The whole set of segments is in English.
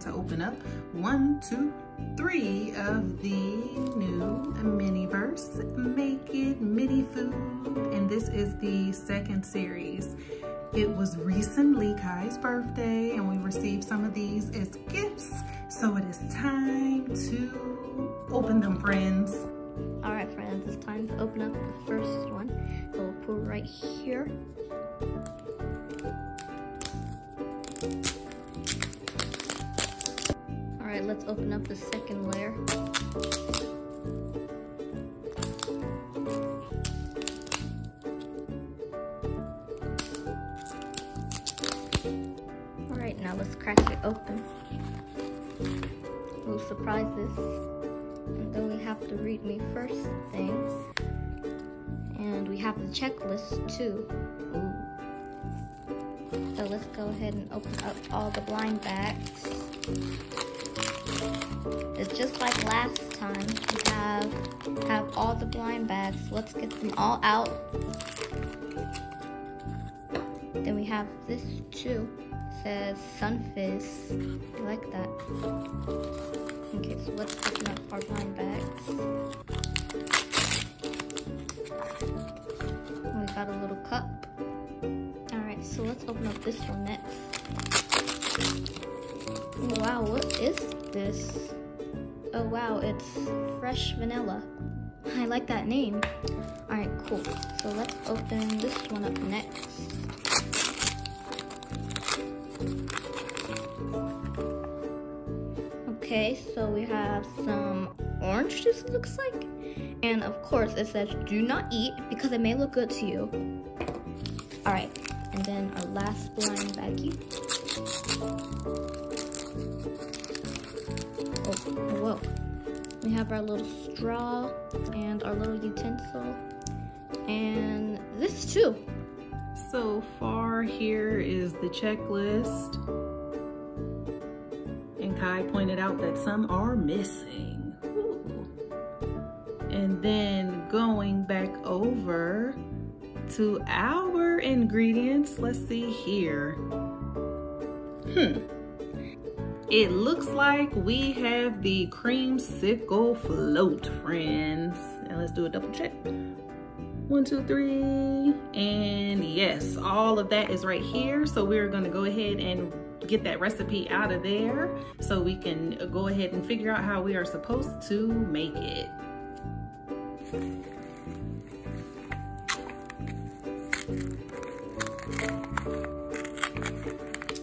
time to open up 1, 2, 3 of the new Miniverse Make It Mini Food, and this is the second series. It was recently Kai's birthday and we received some of these as gifts, so it is time to open them, friends. All right, friends, it's time to open up the first one. So we'll put right here. All right, let's open up the second layer. All right, now let's crack it open. Little surprises. And then we have to read me first things. And we have the checklist too. Ooh. So let's go ahead and open up all the blind bags. It's just like last time. We have all the blind bags. Let's get them all out. Then we have this too. It says Sun Fizz. I like that. Okay, so let's open up our blind bags. We got a little cup. Alright, so let's open up this one next. Wow, what is this? Oh wow, it's French Vanilla. I like that name. Alright, cool. So let's open this one up next. Okay, so we have some orange juice, it looks like. And of course, it says, do not eat because it may look good to you. All right, and then our last blind baggie. Oh, whoa. We have our little straw and our little utensil. And this too. So far, here is the checklist. Kai pointed out that some are missing. Ooh. And then going back over to our ingredients, let's see here. It looks like we have the Creamsicle Float, friends. And let's do a double check. 1, 2, 3, and yes, all of that is right here. So we're gonna go ahead and get that recipe out of there so we can go ahead and figure out how we are supposed to make it.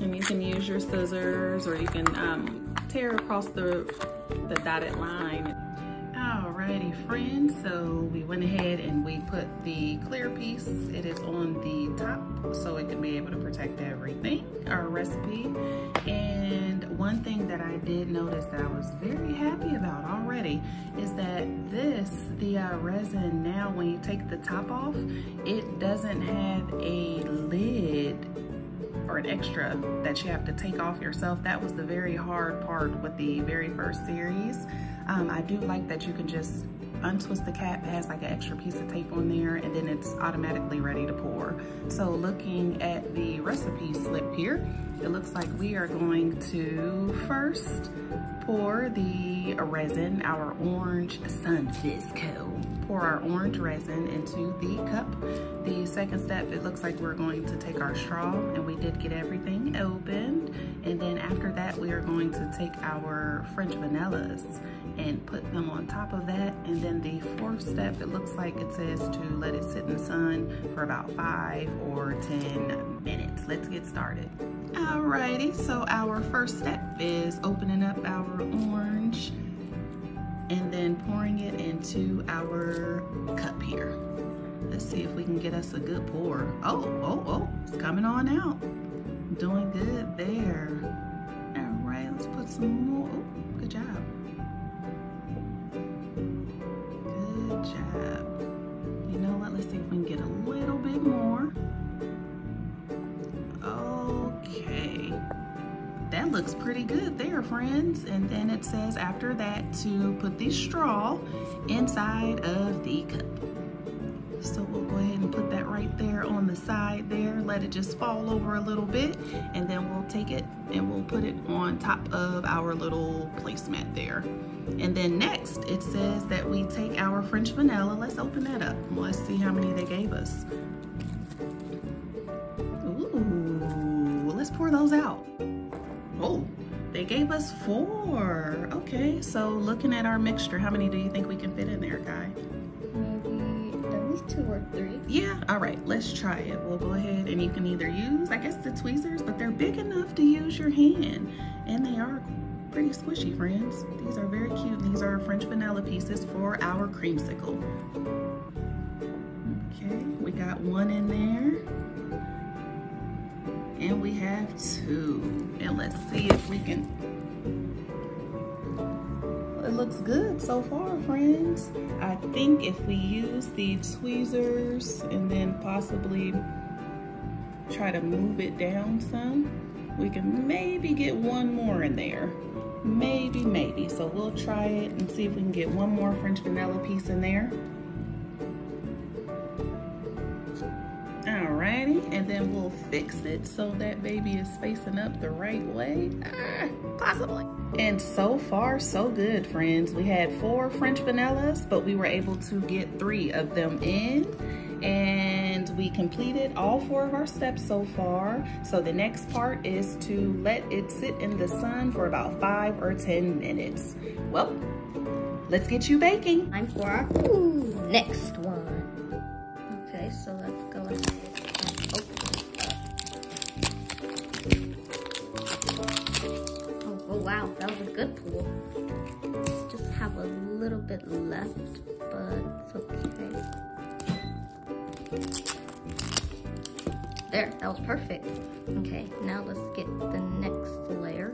And you can use your scissors or you can tear across the dotted line. Alrighty, friends, so we went ahead and we put the clear piece. It is on the top so it can be able to protect everything, our recipe. And one thing that I did notice that I was very happy about already is that this, the resin now, when you take the top off, it doesn't have a lid or an extra that you have to take off yourself. That was the very hard part with the very first series. I do like that you can just untwist the cap, has like an extra piece of tape on there, and then it's automatically ready to pour. So looking at the recipe slip here, it looks like we are going to first pour the resin, our orange Sun Fizz Co. Pour our orange resin into the cup. The second step, it looks like we're going to take our straw, and we did get everything opened. And then after that, we are going to take our French vanillas and put them on top of that. And then the fourth step, it looks like it says to let it sit in the sun for about 5 or 10 minutes. Let's get started. Alrighty, so our first step is opening up our orange and then pouring it into our cup here. Let's see if we can get us a good pour. Oh, it's coming on out. Doing good there. All right, let's put some more. Oh, good job. Good job. You know what, let's see if we can get a little bit more. Okay. That looks pretty good there, friends. And then it says after that to put the straw inside of the cup. So we'll go ahead and put that right there on the side there. Let it just fall over a little bit, and then we'll take it and we'll put it on top of our little placemat there. And then next, it says that we take our French vanilla. Let's open that up. Let's see how many they gave us. Ooh, let's pour those out. Oh, they gave us 4. Okay, so looking at our mixture, how many do you think we can fit in there, Kai? Maybe at least 2 or 3. Yeah, all right, let's try it. We'll go ahead, and you can either use, I guess, the tweezers, but they're big enough to use your hand, and they are pretty squishy, friends. These are very cute. These are French vanilla pieces for our creamsicle. Okay, we got 1 in there, and we have 2. And let's see if we can. It looks good so far, friends. I think if we use the tweezers and then possibly try to move it down some, we can maybe get 1 more in there. Maybe. So we'll try it and see if we can get 1 more French vanilla piece in there. Alrighty, and then we'll fix it so that baby is facing up the right way, possibly. And so far, so good, friends. We had 4 French vanillas, but we were able to get 3 of them in. And we completed all 4 of our steps so far. So the next part is to let it sit in the sun for about 5 or 10 minutes. Well, let's get you baking. Time for our next one. Okay, so let's go and open it up. Oh wow, that was a good pool. Just have a little bit left, but it's okay. There, that was perfect. Okay, now let's get the next layer.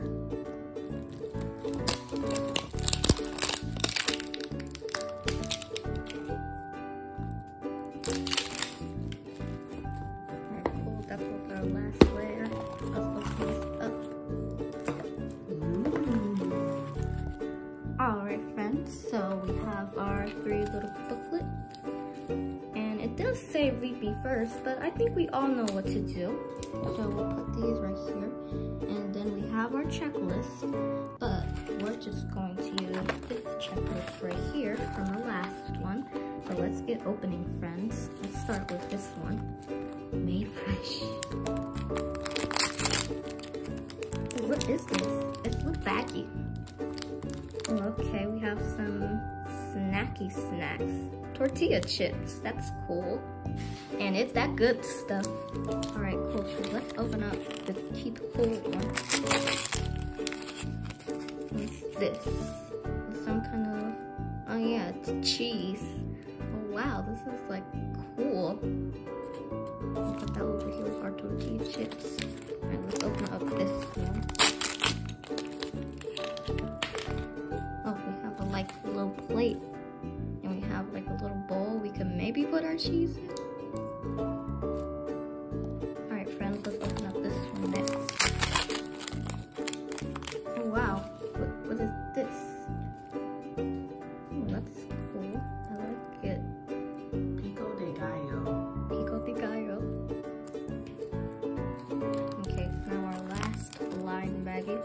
Alright, cool, that was our last layer. Let's open this up. Alright, friends, so we have our 3 little booklets. It does say read me first, but I think we all know what to do. So we'll put these right here. And then we have our checklist, but we're just going to use this checklist right here from the last one. So let's get opening, friends. Let's start with this one, Mayfresh. What is this? It's a baggie. Okay, we have some Snacky Snacks. Tortilla chips, that's cool. And it's that good stuff. Alright, cool, so let's open up the cool one. What's this? Some kind of, oh yeah, it's cheese. Oh wow, this is like cool. We'll put that over here with our tortilla chips. Alright, let's open up this one. Oh, we have a like little plate. Have like a little bowl we can maybe put our cheese in. Alright, friends, let's open up this one next. Oh wow, what is this? Oh, that's cool. I like it. Pico de gallo. Pico de gallo. Okay, now our last line baggie.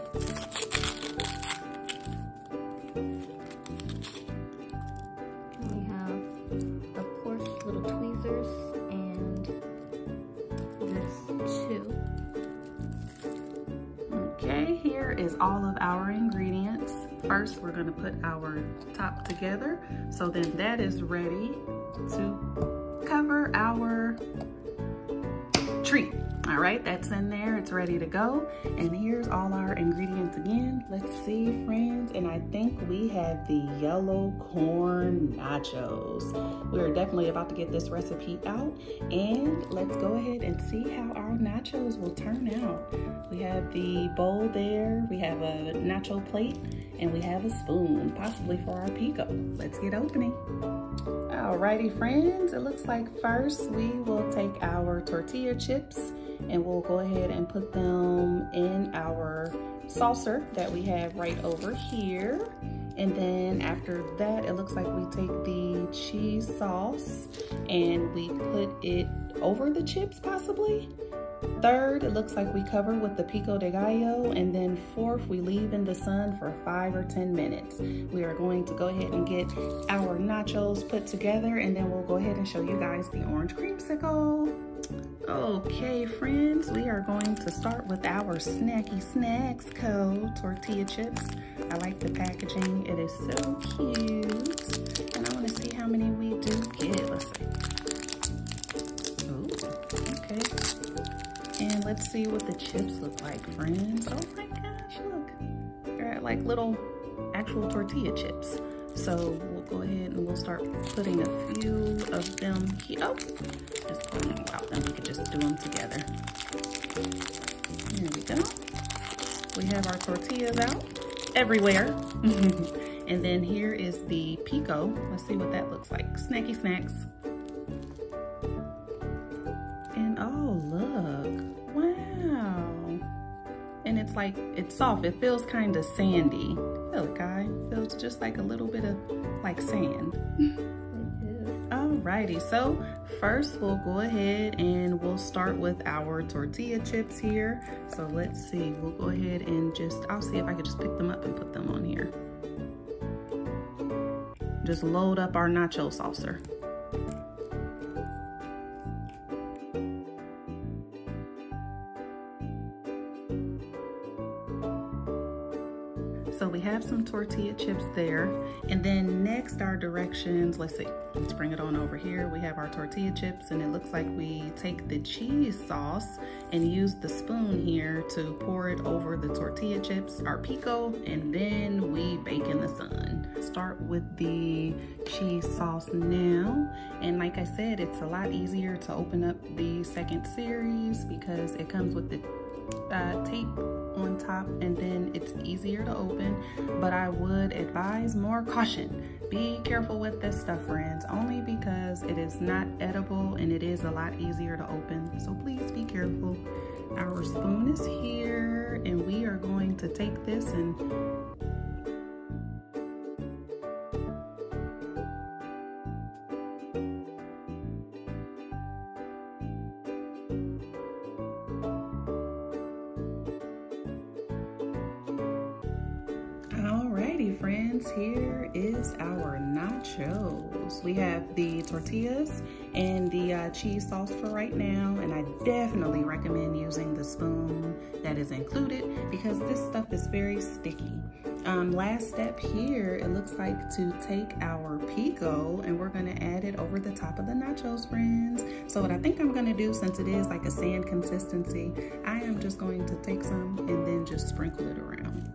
Is all of our ingredients. First, we're going to put our top together, so then that is ready to cover our treat. All right, that's in there, it's ready to go. And here's all our ingredients again. Let's see, friends, and I think we have the yellow corn nachos. We're definitely about to get this recipe out, and let's go ahead and see how our nachos will turn out. We have the bowl there, we have a nacho plate, and we have a spoon, possibly for our pico. Let's get opening. Alrighty, friends, it looks like first we will take our tortilla chips, and we'll go ahead and put them in our saucer that we have right over here. And then after that, it looks like we take the cheese sauce and we put it over the chips possibly. Third, it looks like we cover with the pico de gallo. And then fourth, we leave in the sun for 5 or 10 minutes. We are going to go ahead and get our nachos put together, and then we'll go ahead and show you guys the orange creamsicle. Okay, friends, we are going to start with our Snacky Snacks Co. tortilla chips. I like the packaging, it is so cute. And I want to see how many we do get. Let's see. Oh, okay. And let's see what the chips look like, friends. Oh my gosh, look. They're like little actual tortilla chips. So we'll go ahead and we'll start putting a few of them here. Oh, just putting them out, then we can just do them together. There we go. We have our tortillas out everywhere. And then here is the pico. Let's see what that looks like. Snacky Snacks. And oh, look, wow. And it's like, it's soft. It feels kind of sandy. Look, guys, feels just like a little bit of like sand. Alrighty, so first we'll go ahead and we'll start with our tortilla chips here. So let's see, we'll go ahead and I'll see if I could just pick them up and put them on here. Just load up our nacho saucer. So we have some tortilla chips there. And then next, our directions, let's see, let's bring it on over here. We have our tortilla chips, and it looks like we take the cheese sauce and use the spoon here to pour it over the tortilla chips, our pico, and then we bake in the sun. Start with the cheese sauce now. And like I said, it's a lot easier to open up the second series because it comes with the tape on top, and then it's easier to open, but I would advise more caution. Be careful with this stuff, friends, only because it is not edible and it is a lot easier to open, so please be careful. Our spoon is here, and we are going to take this and friends, here is our nachos. We have the tortillas and the cheese sauce for right now, and I definitely recommend using the spoon that is included because this stuff is very sticky. Last step here, it looks like to take our pico and we're gonna add it over the top of the nachos, friends. So what I think I'm gonna do, since it is like a sand consistency, I am just going to take some and then just sprinkle it around.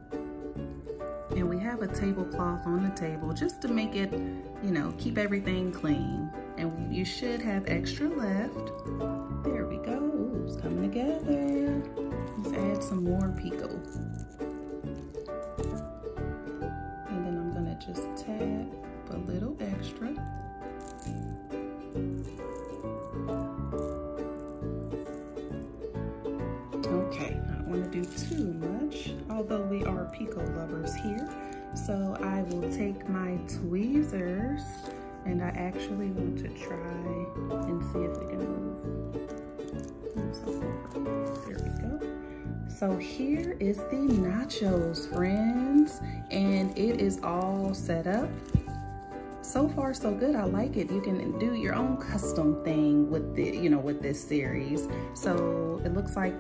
And we have a tablecloth on the table just to make it, you know, keep everything clean. And you should have extra left. There we go. Ooh, it's coming together. Let's add some more pico. And then I'm gonna just tap a little extra. Okay, I don't wanna do too much, although we are pico lovers here. So I will take my tweezers, and I actually want to try and see if we can move something over. There we go. So here is the nachos, friends, and it is all set up. So far, so good. I like it. You can do your own custom thing with the, you know, with this series. So it looks like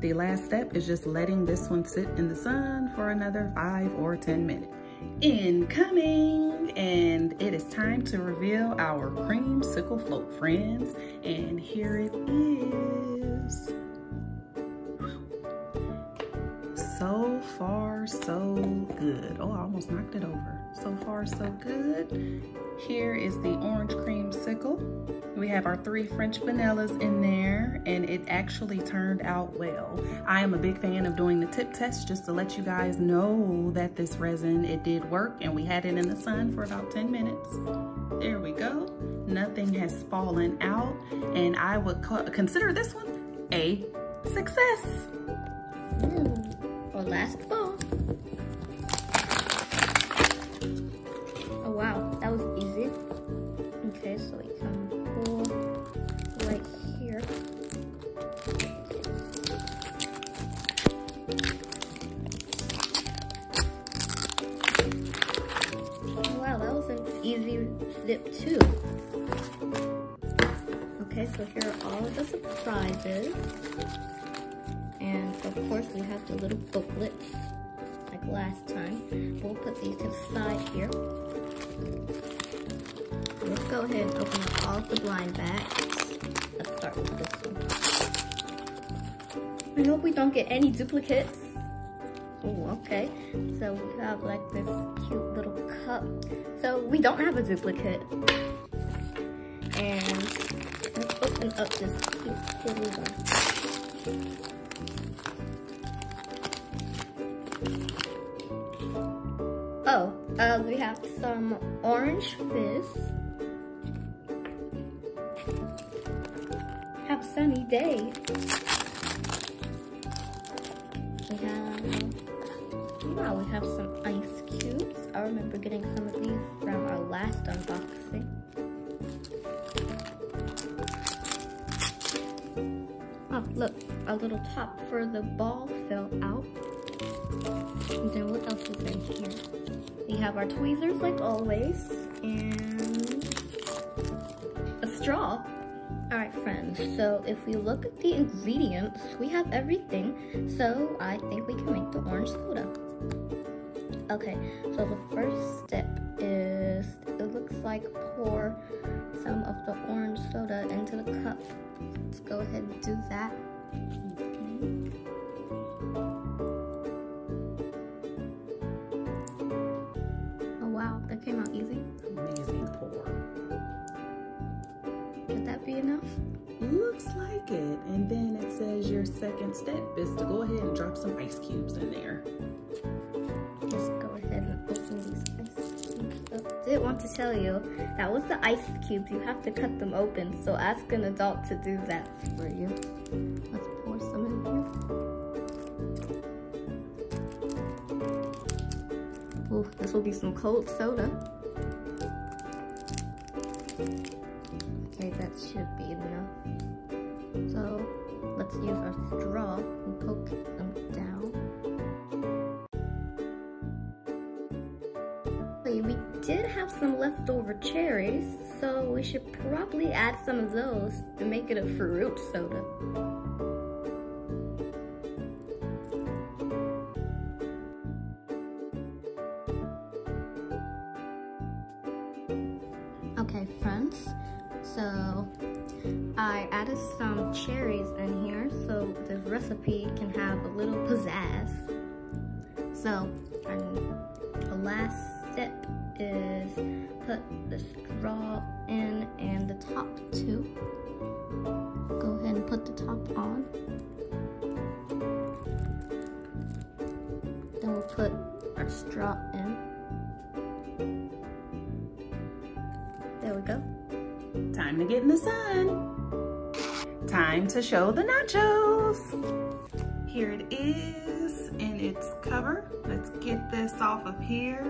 the last step is just letting this one sit in the sun for another 5 or 10 minutes. Incoming! And it is time to reveal our creamsicle float, friends. And here it is. So far, so good. Oh, I almost knocked it over. So far, so good. Here is the orange creamsicle. We have our 3 French vanillas in there, and it actually turned out well. I am a big fan of doing the tip test just to let you guys know that this resin, it did work, and we had it in the sun for about 10 minutes. There we go. Nothing has fallen out, and I would consider this one a success. for last bowl. Oh wow, that was easy. Okay, so we can pull right here. Wow, that was an easy zip too. Okay, so here are all of the surprises. And of course we have the little booklets, like last time. We'll put these to the side here. Let's go ahead and open up all of the blind bags. Let's start with this one. I hope we don't get any duplicates. Oh, okay. So we have like this cute little cup. So we don't have a duplicate. And let's open up this cute little one. Oh, we have some Orange Fizz. Have a Sunny Day. We have some ice cubes. I remember getting some of these from our last unboxing. Oh, look, a little top for the ball fell out. And then what else is in here? We have our tweezers like always, and a straw. Alright friends, so if we look at the ingredients, we have everything. So I think we can make the orange soda. Okay, so the first step is, it looks like pour some of the orange soda into the cup. Let's go ahead and do that. That came out easy. Amazing pour. Would that be enough? Looks like it. And then it says your second step is to go ahead and drop some ice cubes in there. Let's go ahead and open these ice cubes up. Did want to tell you, that was the ice cubes. You have to cut them open. So ask an adult to do that for you. Let's pour some in here. Ooh, this will be some cold soda. Okay, that should be enough. So, let's use our straw and poke them down. We did have some leftover cherries, so we should probably add some of those to make it a fruit soda. Okay, friends, so I added some cherries in here so the recipe can have a little pizzazz. So the last step is put the straw in and the top too. Go ahead and put the top on. Then we'll put our straw in. There we go. Time to get in the sun. Time to show the nachos. Here it is in its cover. Let's get this off of here.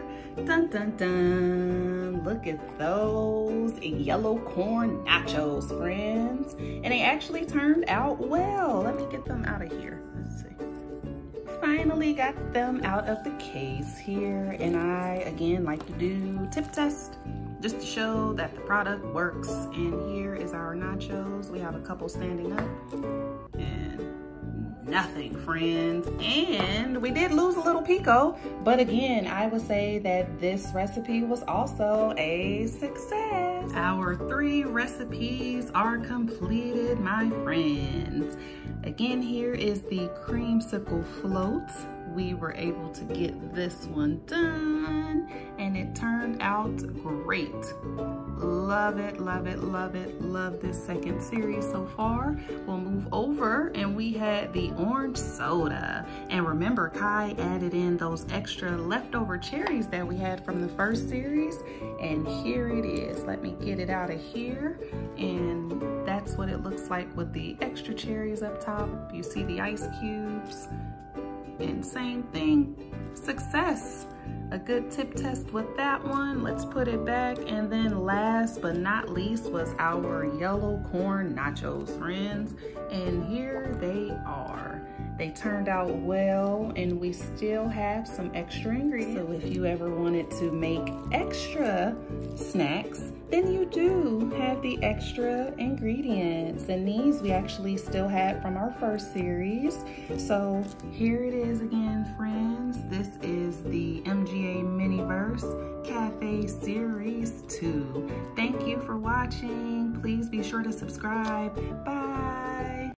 Dun, dun, dun. Look at those yellow corn nachos, friends. And they actually turned out well. Let me get them out of here. Let's see. Finally got them out of the case here. And I, again, like to do tip test, just to show that the product works. And here is our nachos. We have a couple standing up and nothing, friends. And we did lose a little pico, but again, I would say that this recipe was also a success. Our 3 recipes are completed, my friends. Again, here is the creamsicle float. We were able to get this one done and it turned out great. Love it, love it, love it, love this second series so far. We'll move over and we had the orange soda. And remember, Kai added in those extra leftover cherries that we had from the first series. And here it is. Let me get it out of here. And that's what it looks like with the extra cherries up top. You see the ice cubes. and same thing, success. A good tip test with that one. Let's put it back. And then last but not least was our yellow corn nachos, friends. And here they are. They turned out well, and we still have some extra ingredients. So if you ever wanted to make extra snacks, then you do have the extra ingredients. And these we actually still had from our first series. So here it is again, friends. This is the MGA Miniverse Cafe Series 2. Thank you for watching. Please be sure to subscribe. Bye.